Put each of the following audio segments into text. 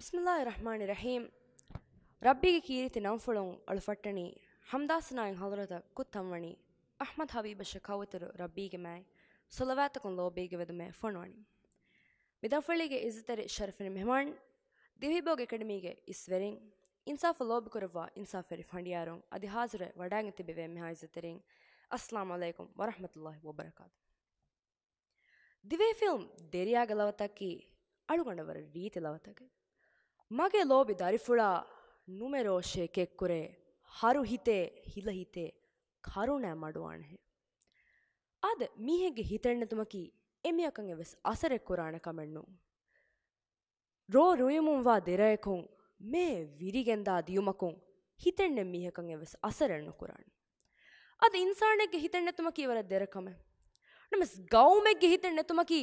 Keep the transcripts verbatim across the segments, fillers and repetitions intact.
बिस्मिल्लाहिर्रहमानिर्रहीम रब्बी की कीरति नंफलों अल्फटनी हमदासनाएं हजरत कुत्थमवनी अहमद हबीब शखावतर रब्बी के मैं सलवात कुन लोबे के वद में फनवानी मिदफली के इज़्ज़तर शरफ़ मेहमान दिवीबोग एकेडमी के इसवरिंग इंसाफ लोब कुरवा इंसाफ रिफंडियारों अधिहाजर वडांग तिबे में हाज़तरिंग अस्सलाम वालेकुम व रहमतुल्लाहि व बरकातहू दिवे फिल्म देरिया गलवता की अड़ुगंडवर रीति लवता के मगे लोबि दारिफुड़ा नुमेरो शे के कुरे हारू हिते हिलहिते खारुण मडवाण है आद मीहेगे हितण्ण तुमकी एमियकंगे वेस असरे कुराण कमेन्नु रो रुयमुं वा दिरेकुं मे विरिगेंदा दियुमकुं हितण्ण मीहेकंगे वेस असरेण्णु कुराण आद इंसानेगे हितण्ण तुमकी वर देरकमे नमस गौमेगे हितण्ण तुमकी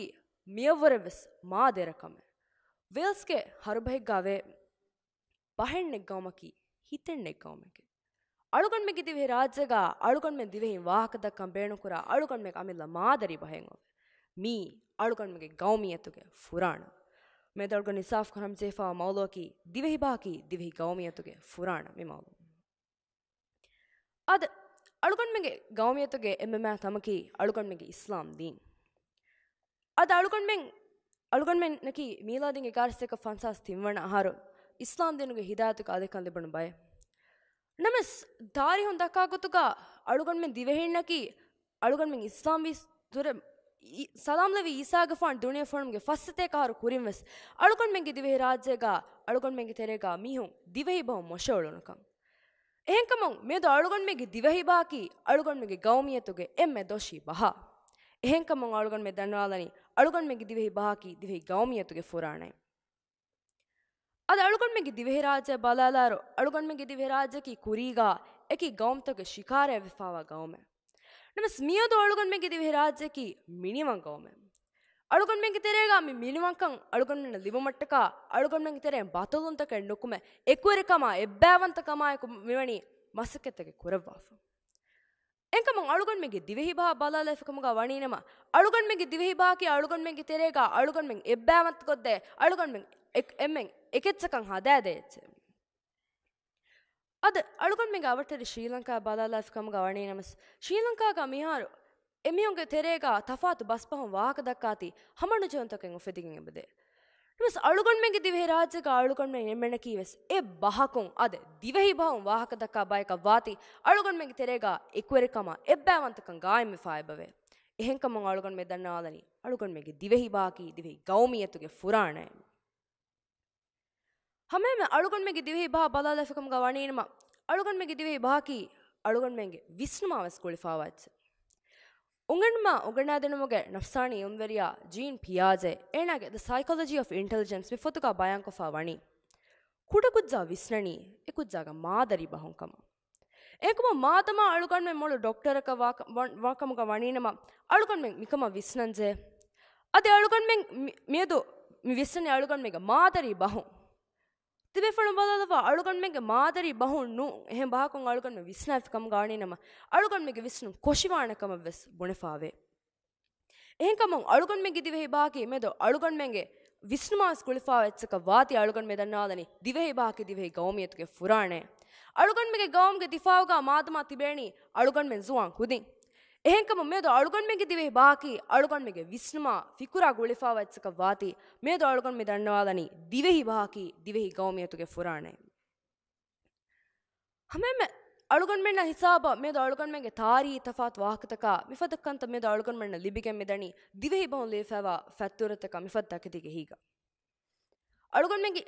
मियवरे वेस मा देरकमे वेल्स के हर भाई गावे बाहर ने गाँव में की हितर ने गाँव में के अड़ुकन में कितने राज्य का अड़ुकन में दिवे वाह कदा कंपेयरन करा अड़ुकन में कामिल लमादरी बहेंगो मी अड़ुकन में के गाँव में तो के फुरान मैं तो अड़ुकन इंसाफ करम जेफा माउलो की दिवे ही बाकी दिवे ही गाँव में तो के फुरान मैं माउलो अद अड़ुकन में के गाँव में तो के एम मैं थमकी अड़ुकन में के इस्लाम दीन अद अड़ुकन में अड़ुगन में नकी मीला दिन गारसे का फंसास थिमण आहार इस्लाम दिन के हिदायत का आदेश काले बन बाए नमस दारी हों दका कुतुका अड़ुगन में दिवेहिन नकी अड़ुगन में इस्लाम भी थोड़े सलाम लवी ईसा के फान दुनिया फान के फस्ते का हर कुरीम वस अड़ुगन में के दिवेह राज्य का अड़ुगन में के तेरे का मी हूँ दिवेही बहु मशे अड़ुन का एह कमाऊँ मैं तो अड़ुगन में के दिवेही बा की अड़ुगन में के गाँव में तो के एम मैं दोषी बहा एह कमाऊँ अड़ुगन में दंडवालानी अड़ुगन में दिवे ही बहा की दिवे गाँव में तो के फुराना है अद अड़ुगन में दिवे राज बाला लारो अड़ुगन में दिवे राज की कुरीगा एक ही गाँव तक शिकार है विफावा गाँव में नमस मियो तो अड़ुगन में दिवे राज की मिनिमा गाँव में अड़ुगन में तेरेगा मैं मिनिमा कंग अड़ुगन में लिबो मट्टका अड़ुगन में तेरे बातों तक नुकु में एकुर कमा एबैवंत कमा एक मिवणी मसके तक कुरवाफ एंका मंग अड़ुगन में दिवे ही बहा बाला लाइफ कमगा वाणी नमा अड़ुगन में दिवे ही बहा कि अड़ुगन में तेरेगा अड़ुगन में एब्बैवंत को दे अड़ुगन में एक एमें एकेचकं हादा दे अद अड़ुगन में आवटे श्रीलंका बाला लाइफ कमगा वाणी नमस श्रीलंका का मिहार एमियों के तेरेगा तफात बसपह वाहक दक्काती हमनु जों तक उफेदिगे बदे नमस अड़ुगन में दिवे राज्य का अड़ुगन में एमेन की वस ए बहाकों अद दिवे ही बहां वाहक दक्का बायका वाती अड़ुगन में तेरेगा इक्वेर कमा एब्बैवंत कंगाय में फाय बवे एहं कम अड़ुगन में दन्नालनी अड़ुगन में दिवे ही बाकी दिवे गाँव में तुगे फुरान है हमें में अड़ुगन में दिवे ही बहा बला लफ कम गवाणी नमा अड़ुगन में दिवे ही बहा की अड़ुगन में विष्णु मावस कुलिफावाच उंगण माँ उंगणा दिन मुगे नफसानी उन्वरिया जीन पियाजे एना के द साइकोलॉजी ऑफ इंटेलिजेंस में फोटो का बायां को फावानी कुड़ा कुछ जा विस्ननी एक कुछ जागा माँ दरी बाहों कम एक वो माँ तमा अड़ुकन में मोड़ डॉक्टर का वाक वाक मुगा वाणी नमा अड़ुकन में मिकमा विस्नन जे अधे अड़ुकन में मैं तो विस्नने अड़ुकन में का माँ दरी बाहों दिवे फल बदल दवा अड़ुगन में के मादरी बहु नु हे बाको अड़ुगन में विष्णु कम गाणी नम अड़ुगन में के विष्णु कोशिवाण कम वस बुणफावे एह कम अड़ुगन में दिवे हे बाकी में तो अड़ुगन में के विष्णु मास कुलफावे चक वाती अड़ुगन में दन्नादनी दिवे हे बाकी दिवे गाँव में तो के फुराने अड़ुगन में के गाँव के दिफावगा मातमा तिबेणी अड़ुगन में जुआ खुदी एह कम में तो अड़ुगन में दिवे बाकी अड़ुगन में के विष्णुमा फिकुरा गुलिफावा चक वाती में तो अड़ुगन में दंडवादनी दिवे ही बाकी दिवे ही गाँव में तुके फुराने हमें में अड़ुगन में न हिसाब में तो अड़ुगन में के थारी तफात वाहक तका मिफत कंत में तो अड़ुगन में न लिबिके में दनी दिवे ही बहु लेफावा फैतुर तका मिफत तक दिखे हीगा अड़ुगन में की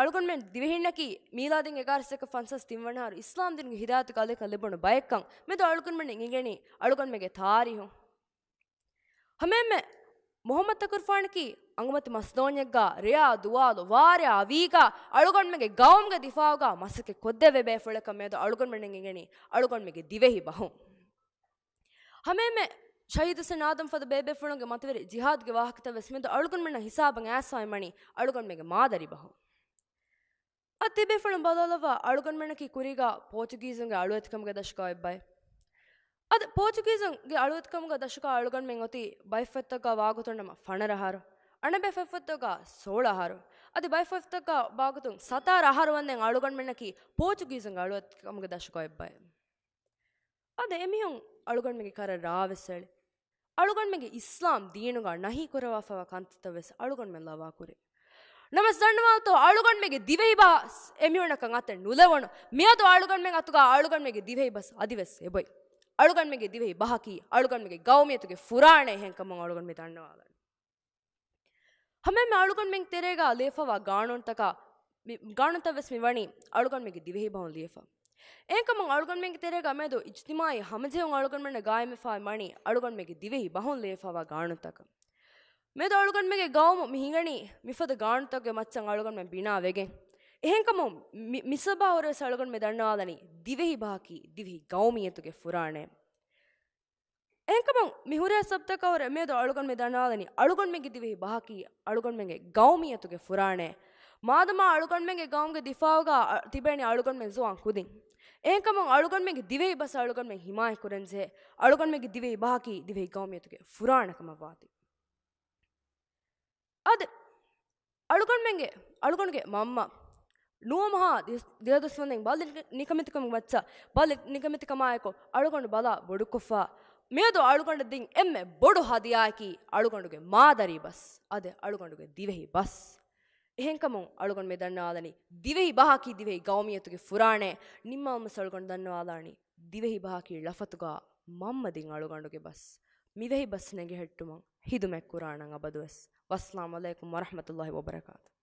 अड़ुगन में दिवेहिन की मीला दिन एगार से का फंसस तिमवन हार इस्लाम दिन की हिदायत काले का लेबन बायक कंग मैं तो अड़ुगन में इंगेनी अड़ुगन में के थारी हूँ हमें मैं मोहम्मद तकुरफान की अंगमत मसदोन्यगा रिया दुआलो वारे आवीगा अड़ुगन में के गाँव के दिफावगा मस के खुदे वे बेफुल का मैं तो अड़ुगन में इंगेनी अड़ुगन में के दिवे ही बहूँ हमें मैं शहीद से नादम फद बेबे फड़ों के मतवेर जिहाद के वाहकता वस्में तो अड़ुगन में न हिसाब ऐसा मणि अड़ुगन में के मादरी बहो अतिबे फड़ों बदलवा अड़ुगन में न की कुरीगा पोर्चुगीजों के अड़ुत कम का दशका बाय अद पोर्चुगीजों के अड़ुत कम का दशका अड़ुगन में होती बायफत का वागुतों ने फण रहारो अणबे फत का सोड़ हारो अदे बाइफोफ तक का बागतुंग सतार आहार वन्ने आलुगन में नकी पोर्चुगीज़ आलू कम के दशकों एक बाय अदे एमियों आलुगन में के कारण रावसेल आलुगन में के इस्लाम दीनों का नहीं करवा फवा कांततवेस आलुगन में लावा करे नमस्कार नवाल तो आलुगन में के दिवे ही बस एमियों न कंगाते नूले वन मियाँ तो आलुगन में आतुका आलुगन में के दिवे ही बस आदिवेस ये बाय आलुगन में के दिवे ही बाहकी आलुगन में के गांव में तो के फुराने हैं कमंग आलुगन में तारने वाला हमें मैं आलुगन में तेरेगा लेफवा गानों तका गानों तवस में वनी आलुगन में के दिवे ही भाव लेफा एक कमंग आलुगन में तेरेगा मैं तो इज्तिमाई हमजे उंग आलुगन में न गाय में फा मनी आलुगन में के दिवे ही भाव लेफा वा गानों तका मैं तो आलुगन में के गाँव मिहिंगनी मिफत गान तक मच्चंग आलुगन में बिना आवेगे एक कमो मिसबा और इस आलुगन में दरना वाला नहीं दिवे ही भाकी दिवे ही गाँव में तो के फुराने एक कम मिहुरे सब तक और मैं तो आलुगन में दाना वाला नहीं आलुगन में कितने ही बाहर की आलुगन में के गांव में है तो के फुराने माधमा आलुगन में के गांव के दिफाओगा तिबेनी आलुगन में जो आंकुदिंग एक कम आलुगन में कितने ही बस आलुगन में हिमाय कुरंजे आलुगन में कितने ही बाहर की दिवे गांव में तो के फुराने कमावाती अद आलुगन में के आलुगन के मामा नुआ महा दिला दुश्मन बाल निकमित कम बच्चा बाल निकमित कमाए को आलुगन बाला बड़ुकुफा मैं तो आलुगंड दिंग एम्मे बड़ो हादिया की आलुगंड के मादरी बस अधे आलुगंड के दिवे ही बस ऐं कमों आलुगंड में दरना आलानी दिवे ही बाह की दिवे ही गाँव में तो के फुराने निम्मा में सालुगंड दरना आलानी दिवे ही बाह की लफत का माम्मा दिंग आलुगंड के बस मिवे ही बस ने के हट्टू मांग हिदु में कुरान अंगा बदुस वस्सलाम अलैकुम वरहमतुल्लाहि वबरकातुहु।